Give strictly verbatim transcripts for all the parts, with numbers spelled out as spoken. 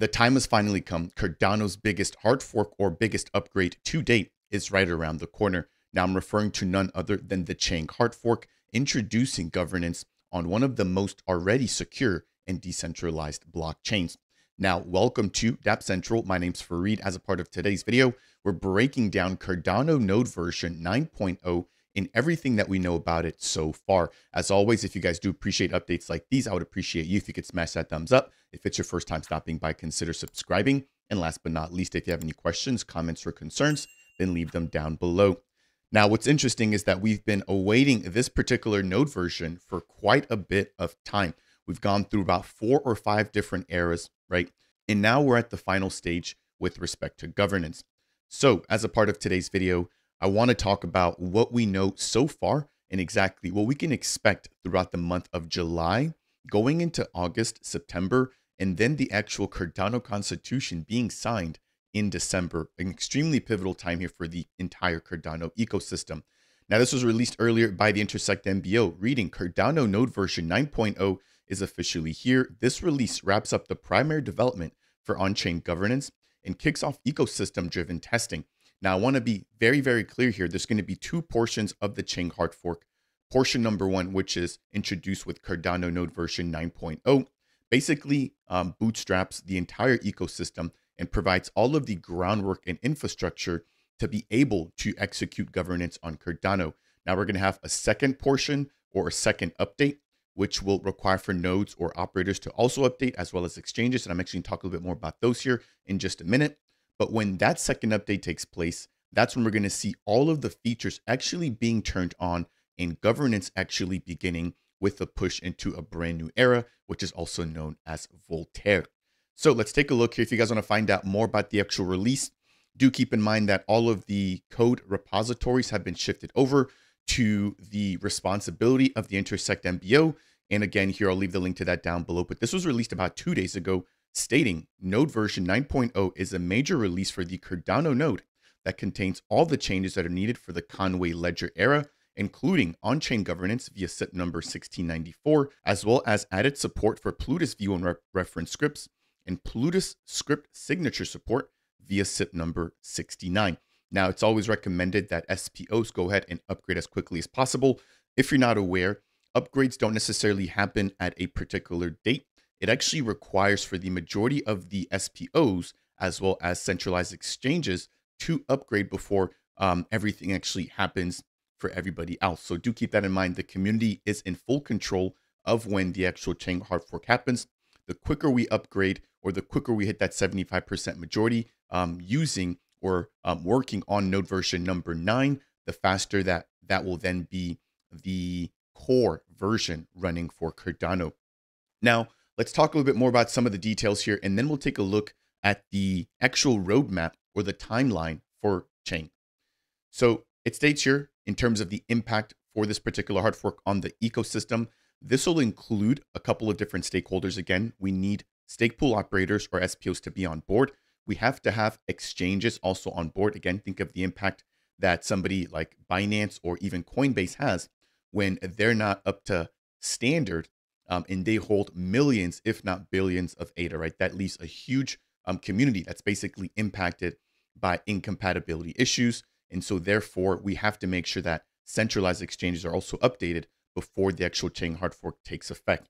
The time has finally come. Cardano's biggest hard fork or biggest upgrade to date is right around the corner. Now I'm referring to none other than the Chang hard fork, introducing governance on one of the most already secure and decentralized blockchains. Now, welcome to Dapp Central. My name's Fareed. As a part of today's video, we're breaking down Cardano node version nine point oh in everything that we know about it so far. As always, if you guys do appreciate updates like these, I would appreciate you if you could smash that thumbs up. If it's your first time stopping by, consider subscribing. And last but not least, if you have any questions, comments, or concerns, then leave them down below. Now, what's interesting is that we've been awaiting this particular node version for quite a bit of time. We've gone through about four or five different eras, right? And now we're at the final stage with respect to governance. So as a part of today's video, I want to talk about what we know so far and exactly what we can expect throughout the month of July, going into August, September, and then the actual Cardano Constitution being signed in December, an extremely pivotal time here for the entire Cardano ecosystem. Now, this was released earlier by the Intersect M B O, reading Cardano node version nine point oh is officially here. This release wraps up the primary development for on-chain governance and kicks off ecosystem-driven testing. Now, I want to be very, very clear here. There's going to be two portions of the Chang hard fork. Portion number one, which is introduced with Cardano node version nine point oh, basically um, bootstraps the entire ecosystem and provides all of the groundwork and infrastructure to be able to execute governance on Cardano. Now, we're going to have a second portion or a second update, which will require for nodes or operators to also update, as well as exchanges. And I'm actually going to talk a little bit more about those here in just a minute. But when that second update takes place, that's when we're going to see all of the features actually being turned on and governance actually beginning with a push into a brand new era, which is also known as Voltaire. So let's take a look here. If you guys want to find out more about the actual release, do keep in mind that all of the code repositories have been shifted over to the responsibility of the Intersect M B O. And again, here, I'll leave the link to that down below. But this was released about two days ago, stating node version nine point oh is a major release for the Cardano node that contains all the changes that are needed for the Conway ledger era, including on-chain governance via S I P number sixteen ninety-four, as well as added support for Plutus view and re reference scripts and Plutus script signature support via S I P number sixty-nine. Now, it's always recommended that S P Os go ahead and upgrade as quickly as possible. If you're not aware, upgrades don't necessarily happen at a particular date. It actually requires for the majority of the S P Os, as well as centralized exchanges, to upgrade before um, everything actually happens for everybody else. So do keep that in mind. The community is in full control of when the actual Chang hard fork happens. The quicker we upgrade, or the quicker we hit that seventy-five percent majority um, using or um, working on node version number nine, the faster that that will then be the core version running for Cardano. Now, let's talk a little bit more about some of the details here, and then we'll take a look at the actual roadmap or the timeline for Chang. So it states here in terms of the impact for this particular hard fork on the ecosystem. This will include a couple of different stakeholders. Again, we need stake pool operators or S P Os to be on board. We have to have exchanges also on board. Again, think of the impact that somebody like Binance or even Coinbase has when they're not up to standard. Um, and they hold millions, if not billions, of A D A, right? That leaves a huge um, community that's basically impacted by incompatibility issues. And so therefore, we have to make sure that centralized exchanges are also updated before the actual Chang hard fork takes effect.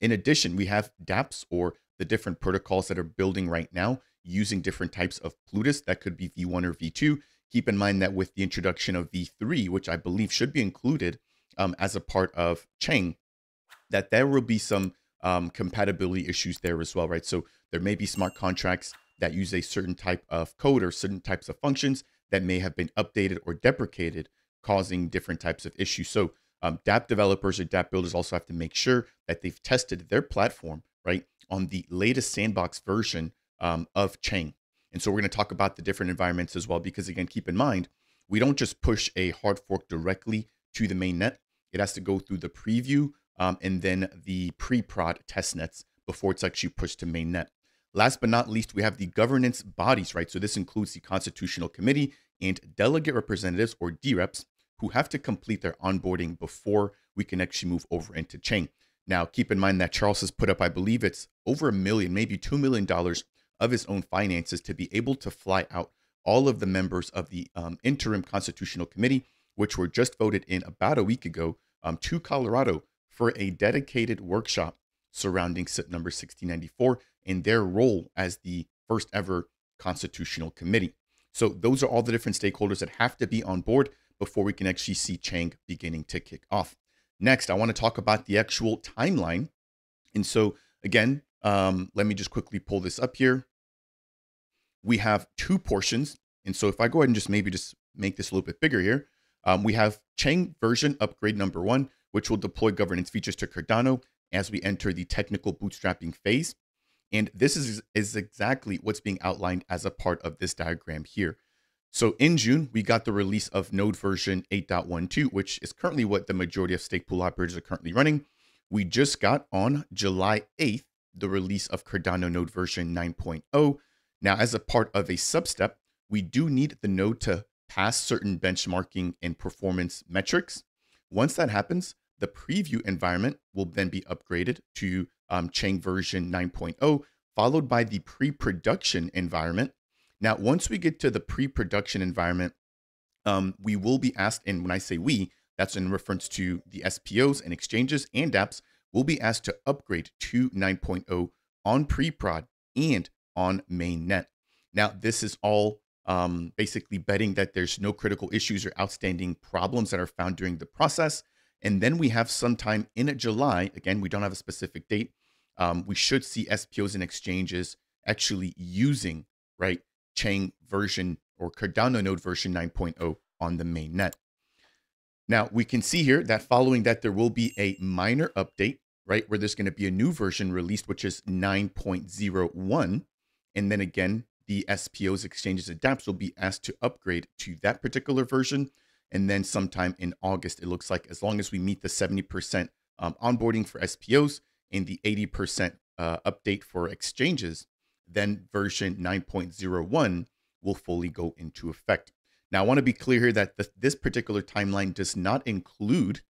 In addition, we have dApps, or the different protocols that are building right now using different types of Plutus. That could be V one or V two. Keep in mind that with the introduction of V three, which I believe should be included um, as a part of Chang, that there will be some um, compatibility issues there as well, right? So there may be smart contracts that use a certain type of code or certain types of functions that may have been updated or deprecated, causing different types of issues. So um, dApp developers or dApp builders also have to make sure that they've tested their platform, right, on the latest sandbox version um, of Chang. And so we're gonna talk about the different environments as well, because again, keep in mind, we don't just push a hard fork directly to the main net. It has to go through the preview Um, and then the pre-prod testnets before it's actually pushed to mainnet. Last but not least, we have the governance bodies, right? So this includes the Constitutional Committee and delegate representatives, or D Reps, who have to complete their onboarding before we can actually move over into Chang. Now, keep in mind that Charles has put up, I believe it's over a million, maybe two million dollars of his own finances to be able to fly out all of the members of the um, interim constitutional committee, which were just voted in about a week ago um, to Colorado for a dedicated workshop surrounding S I P number sixteen ninety-four and their role as the first ever constitutional committee. So those are all the different stakeholders that have to be on board before we can actually see Chang beginning to kick off. Next, I want to talk about the actual timeline. And so again, um, let me just quickly pull this up here. We have two portions. And so if I go ahead and just maybe just make this a little bit bigger here, um, we have Chang version upgrade number one, which will deploy governance features to Cardano as we enter the technical bootstrapping phase. And this is, is exactly what's being outlined as a part of this diagram here. So in June, we got the release of node version eight point twelve, which is currently what the majority of stake pool operators are currently running. We just got on July eighth, the release of Cardano node version nine point oh. Now, as a part of a substep, we do need the node to pass certain benchmarking and performance metrics. Once that happens, the preview environment will then be upgraded to um, Chang version nine point oh, followed by the pre-production environment. Now, once we get to the pre-production environment, um, we will be asked, and when I say we, that's in reference to the S P Os and exchanges and apps, we'll be asked to upgrade to nine point oh on pre-prod and on mainnet. Now, this is all um, basically betting that there's no critical issues or outstanding problems that are found during the process. And then we have sometime in July, again, we don't have a specific date, um, we should see S P Os and exchanges actually using, right, Chang version or Cardano node version nine point oh on the mainnet. Now, we can see here that following that, there will be a minor update, right, where there's going to be a new version released, which is nine point oh one. And then again, the S P Os, exchanges, and dApps will be asked to upgrade to that particular version. And then sometime in August, it looks like, as long as we meet the seventy percent um, onboarding for S P Os and the eighty percent uh, update for exchanges, then version nine point oh one will fully go into effect. Now, I want to be clear here that the, this particular timeline does not include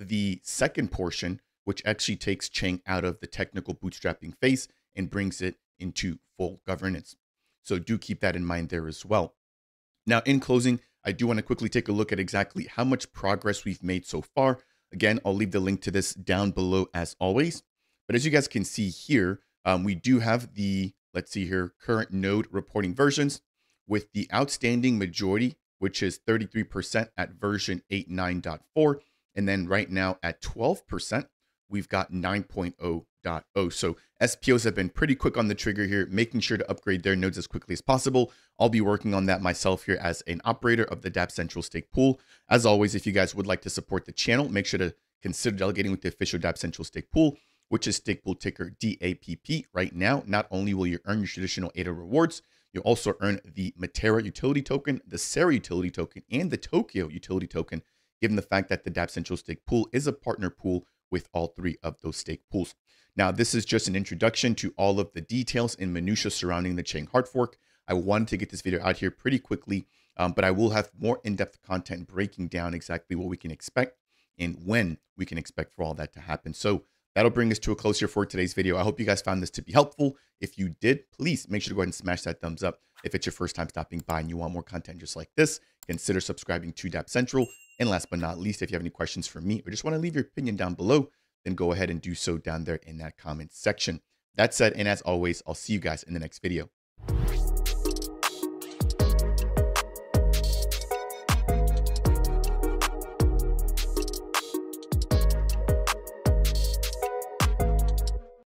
the second portion, which actually takes Chang out of the technical bootstrapping phase and brings it into full governance. So do keep that in mind there as well. Now, in closing, I do want to quickly take a look at exactly how much progress we've made so far. Again, I'll leave the link to this down below as always. But as you guys can see here, um, we do have the, let's see here, current node reporting versions with the outstanding majority, which is thirty-three percent at version eighty-nine point four. And then right now at twelve percent, we've got nine point oh point oh. So S P Os have been pretty quick on the trigger here, making sure to upgrade their nodes as quickly as possible. I'll be working on that myself here as an operator of the Dapp Central Stake Pool. As always, if you guys would like to support the channel, make sure to consider delegating with the official Dapp Central Stake Pool, which is stake pool ticker D A P P. Right now, not only will you earn your traditional A D A rewards, you'll also earn the Matera utility token, the Sarah utility token, and the Tokyo utility token, given the fact that the Dapp Central Stake Pool is a partner pool with all three of those stake pools. Now, this is just an introduction to all of the details and minutia surrounding the Chang hard fork. I wanted to get this video out here pretty quickly, um, but I will have more in-depth content breaking down exactly what we can expect and when we can expect for all that to happen. So that'll bring us to a close here for today's video. I hope you guys found this to be helpful. If you did, please make sure to go ahead and smash that thumbs up. If it's your first time stopping by and you want more content just like this, consider subscribing to Dapp Central. And last but not least, if you have any questions for me or just want to leave your opinion down below, then go ahead and do so down there in that comment section. That said, and as always, I'll see you guys in the next video.